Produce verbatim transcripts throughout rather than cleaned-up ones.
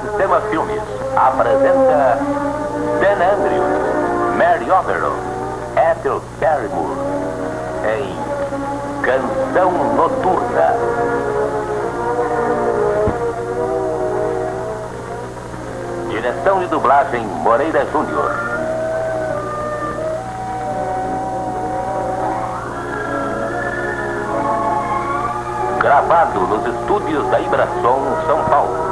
Sistema Filmes apresenta Dan Andrews, Mary Oberon, Ethel Barrymore em Canção Noturna. Direção e dublagem Moreira Júnior. Gravado nos estúdios da IbraSom, São Paulo.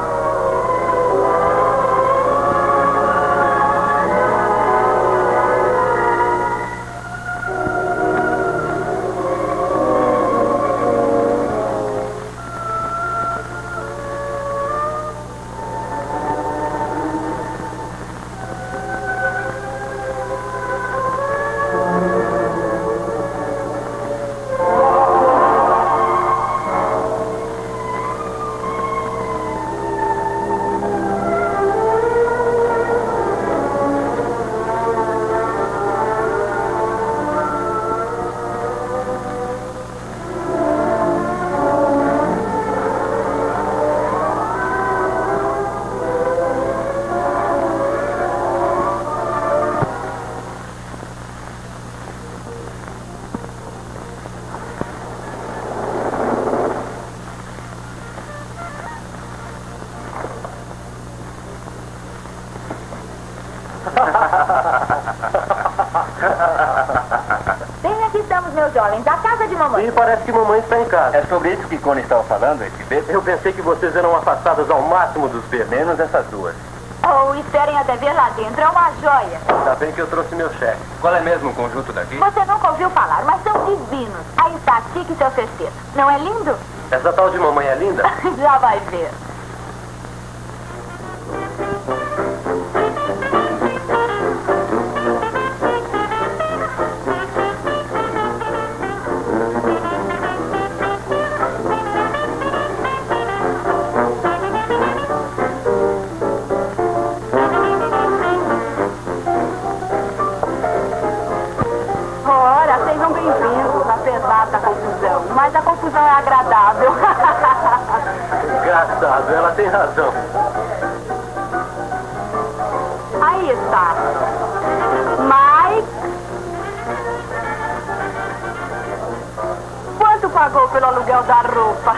Bem, aqui estamos, meus jovens, da casa de mamãe. E parece que mamãe está em casa. É sobre isso que Cone estava falando, esse bebê. Eu pensei que vocês eram afastadas ao máximo dos venenos, essas duas. Oh, esperem até ver lá dentro, é uma joia. Ainda bem que eu trouxe meu cheque. Qual é mesmo o conjunto daqui? Você nunca ouviu falar, mas são divinos. Aí está, Chique e seu festejo. Não é lindo? Essa tal de mamãe é linda? Já vai ver. Mas a confusão é agradável. Engraçado, ela tem razão. Aí está. Mike. Quanto pagou pelo aluguel da roupa?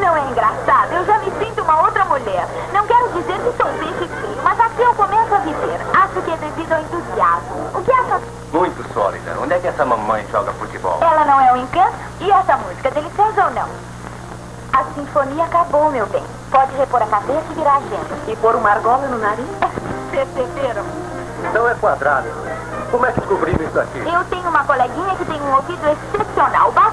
Não é engraçado? Eu já me sinto uma outra mulher. Não quero dizer que sou peixe frio, mas aqui eu começo a viver. Acho que é devido ao entusiasmo. O que acha? Muito sólida. Onde é que essa mamãe joga futebol? Ela não é um encanto? E essa música, deliciosa ou não? A sinfonia acabou, meu bem. Pode repor a cabeça e virar a agenda. E pôr uma argola no nariz? Perceberam? Não é quadrado. Como é que descobriram isso aqui? Eu tenho uma coleguinha que tem um ouvido excepcional.